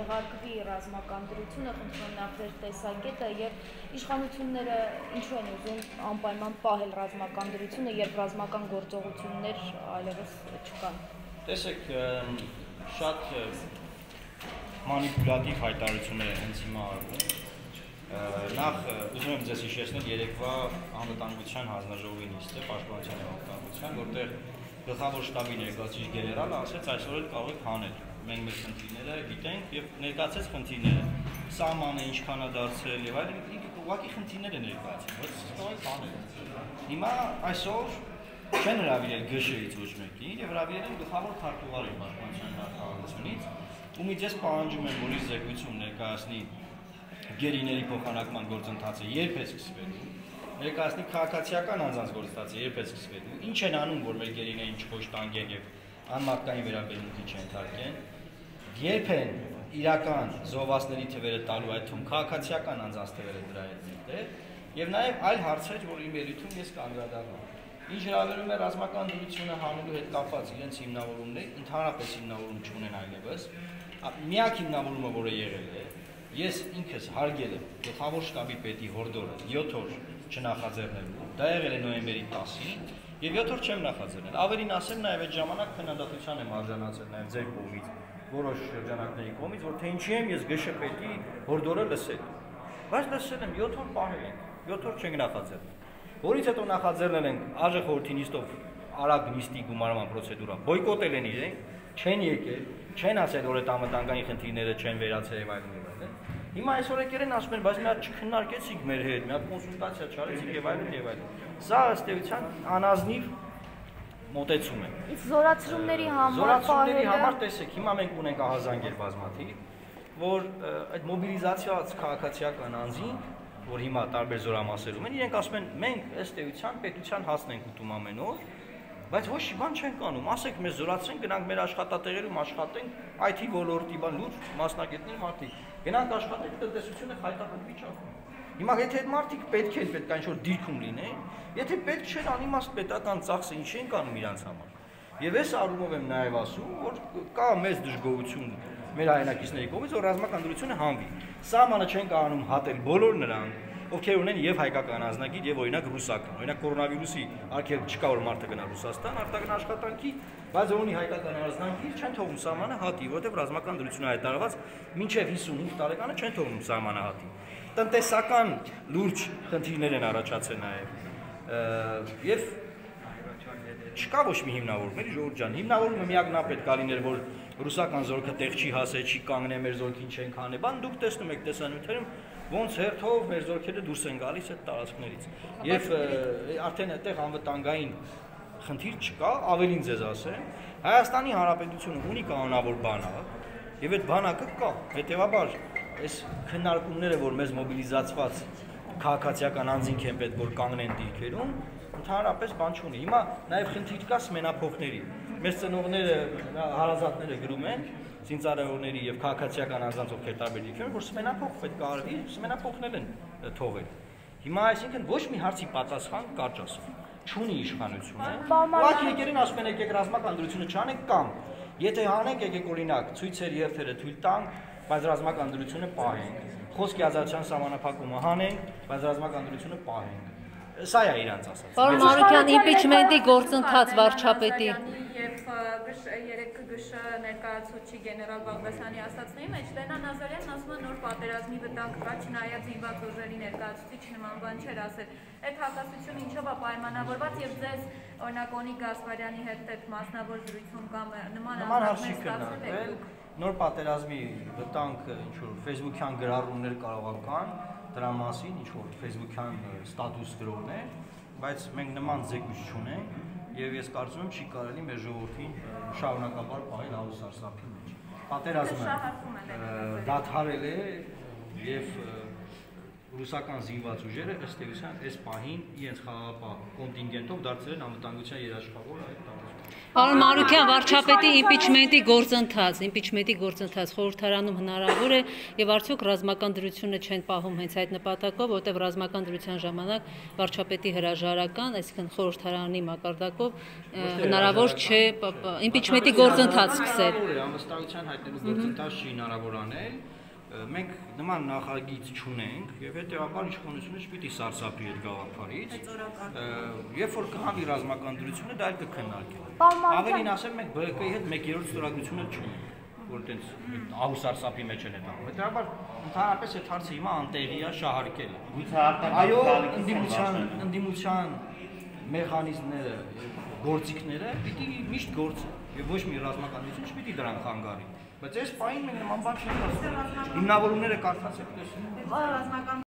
կուժեղարկվի ռազմական դրությունը, խնդրում եմ ձեր տեսակետը եւ իշխանությունները ինչու են ուզում անպայման պահել ռազմական դրությունը, երբ ռազմական գործողություններ այլևս չկան։ Տեսեք, շատ մանիպուլատիվ հայտարարություններ են հիմա արվում։ Նախ ուզում եմ ձեզ հիշեցնել երեկվա անվտանգության հանձնաժողովի նիստը, պաշտպանության և անվտանգության, որտեղ գլխավոր շտաբի ներկայացուցիչ գեներալը ասաց այսօր էլ կարող եք հանել։ Մենք մեր խնդիրները գիտենք և ներկայացրեց խնդիրները, սահմանը ինչքան է դարձրել և այլն, ուղղակի խնդիրներ է ներկայացրել։ Հիմա այսօր չեն հրավիրել ԳՇ-ից ոչ մեկին և հրավիրել են գլխավոր քարտուղարին պաշտպանության նախարարությունից, ումից ես պահանջում եմ, որ իր զեկույցում ներկայացնի գերիների փոխանակման գործընթացը երբ է սկսվելու, ներկայացնի քաղաքացիական անձանց գործընթացը երբ է սկսվելու, ինչ են անում, որ մեր գերիներին չխոշտանգեն եւ անմատկային վերաբերմունքի չընթարկեն, երբ են իրական զոհվածների թվերը տալու, այդ թվում քաղաքացիական անձանց թվերը դրա հետ, եւ նաեւ այլ հարցեր, որ իմ ելույթում ես կանդրադառնամ։ Ինչ հրավերում է ռազմական դրությունը հանելու հետ կապված իրենց հիմնավորումներ, ընդհանրապես հիմնավորում չունեն այլևս, միակ հիմնավորումը, որը եղել է, ես ինքս հարգել եմ գլխավոր շտաբի պետի հորդորը 7 օր չնախաձեռնելու, դա եղել է նոյեմբերի 10-ին, եւ 7 օր չեմ նախաձեռնել։ Ավելին ասեմ, նաեւ այդ ժամանակ քննադատության եմ արժանացել նաեւ ձեր կողմից, որոշ շրջանակների կողմից, որ թե ինչի եմ ես ԳՇ պետի հորդորը լսել։ Բայց լսել եմ 7 օր պահել ենք, 7 օր չենք նախաձեռնել։ Որից հետո նախաձեռնել ենք ԱԺ խորհրդի նիստով արագ նիստի գումարման պրոցեդուրա, բոյկոտել են իրենք, չեն եկել, չեն ասել, որ այդ անվտանգային խնդիրները չեն վերացել եւ այլն։ Հիմա այսօր եկել են ասում են, բայց մի հատ չքննարկեցիք մեր հետ, մի հատ կոնսուլտացիա չարեցիք եւ այլն եւ այլն։ Սա ըստ էության անազնիվ մոտեցում է։ Իսկ զորացրումների համար զորացրումների համար տեսեք, հիմա մենք ունենք ահազանգեր բազմաթիվ, որ այդ մոբիլիզացիաց քաղաքացիական անձին, որ հիմա տարբեր զորամասերում են, իրենք ասում են, մենք ըստ էության պետության հասն ենք ուտում ամեն օր, բայց ոչ մի բան չենք անում։ Ասեք, մեզ զորացրեն, գնանք մեր աշխատատեղերում աշխատեն, IT ոլորտի բան լուրջ մասնագետներ մարդիկ։ Գնանք աշխատենք, տնտեսությունը հայտարարի վիճակում։ Հիմա եթե այդ մարդիկ պետք է ինչ-որ դիրքում լինեն, եթե պետք չեն անիմաստ պետական ծախսը ինչ են անում իրանց համար։ Եվ ես առումով եմ նաև ասում, որ կա մեծ դժգոհություն մեր հայրենակիցների կողմից, որ ռազմական դրությունը հանվի։ Սահմանը չեն կարողանում հատել բոլոր նրանք, ովքեր ունեն եւ հայկական անձնագիր եւ օրինակ ռուսական։ Օրինակ կորոնավիրուսի արգելք չկա, որ մարդը գնա Ռուսաստան, արտաքին աշխատանքի, բայց ունի հայկական անձնագիր, չեն թողում սահմանը հատի, որովհետեւ ռազմական դրությունը հայտարարված մինչեւ 55 տարեկանը չեն թողում սահմանը հատի։ Տնտեսական լուրջ խնդիրներ են առաջացել նաեւ։ Եվ չկա ոչ մի հիմնավորում, էլի ժողովուրդ ջան, հիմնավորումը միակ նա պետք է լիներ, որ ռուսական զորքը տեղ չի հասե, չի կանգնե, մեր զորքին չեն քանե։ Բան դուք տեսնում եք տեսանյութերում, ոնց հերթով մեր զորքերը դուրս են գալիս այդ տարածքներից։ Եվ արդեն այդտեղ անվտանգային խնդիր չկա, ավելին ձեզ ասեմ, Հայաստանի Հանրապետությունը ունի կանոնավոր բանակ, եւ այդ բանակը կա։ Հետեւաբար, այս քննարկումները, որ մեզ մոբիլիզացված քաղաքացիական անձինք են պետք որ կանգնեն դիրքերում, ընդհանրապես բան չունի։ Հիմա նաեւ խնդիր կա սմենափոխների։ Մեր ծնողները, հարազատները գրում են զինծառայողների եւ քաղաքացիական անձանց ովքեր տարբեր դիրքերում, որ սմենափոխ պետք է արվի, սմենափոխնել են թողել։ Հիմա այսինքն ոչ մի հարցի պատասխան կարճ ասում չունի իշխանությունը։ Ուղղակի եկերին ասում են եկեք ռազմական դրությունը չանենք կամ եթե հանենք եկեք օրինակ ցույցեր երթերը թույլ տանք, բայց ռազմական դրությունը պահենք։ Խոսքի ազատության սահմանափակումը հանենք, բայց ռազմական դրությունը պահենք։ Սա է իրանց ասած։ Պարոն Մարուկյան, իմպիչմենտի գործընթաց վարչապետի եւ երեք ԳՇ ներկայացուցիչ գեներալ Բաղդասյանի ասացնեի մեջ Լենա Նազարյանն ասում է նոր պատերազմի վտանգ կա, չնայած զինված ուժերի ներկայացուցիչ նման բան չէր ասել։ Այդ հակասությունը ինչով է պայմանավորված եւ ձեզ օրինակ Օնիկ Գասպարյանի հետ այդ մասնավոր զրույցում կամ նման հարցեր կնարկվել։ Նոր պատերազմի վտանգ ինչ որ Facebook-յան գրառումներ կարողական դրա մասին ինչ որ Facebook-յան ստատուս գրողներ, բայց մենք նման զեկույց չունենք եւ ես կարծում եմ չի կարելի մեր ժողովրդին շարունակաբար պահել հարուստ սարսափի մեջ։ Պատերազմը դադարել է եւ Rusakan զինված ուժերը ըստ էության այս պահին իրենց խաղապահ կոնտինգենտով դարձրել անվտանգության երաշխավոր այդ տարածքը։ Պարոն Մարուկյան, վարչապետի իմպիչմենտի գործընթաց խորհրդարանում հնարավոր է եւ արդյոք ռազմական դրությունը չեն պահում հենց այդ նպատակով, որտեղ ռազմական դրության ժամանակ վարչապետի հրաժարական, այսինքն խորհրդարանի մակարդակով հնարավոր չէ իմպիչմենտի գործընթաց սկսել։ Անվստահության հայտնելու գործընթաց չի հնարավոր անել։ Մենք նման նախագիծ չունենք եւ հետեւաբար իշխանությունը չպիտի սարսափի երկավարից երբ որ կհանի ռազմական դրությունը դա էլ կքննարկեն ավելին ասեմ մենք ԲՀԿ-ի հետ 1/3 ստորագրությունը չունենք որ այտենց ահ սարսափի մեջ են հետո հետեւաբար ընդհանրապես այդ հարցը հիմա անտեղի է շահարկել այո ընդդիմության մեխանիզմները գործիքները պիտի միշտ գործեն եւ ոչ մի ռազմականություն չպիտի դրան խանգարի բայց այս պահին մենք նման բան չենք ասում։ Հիմնավորումները կարդացեք։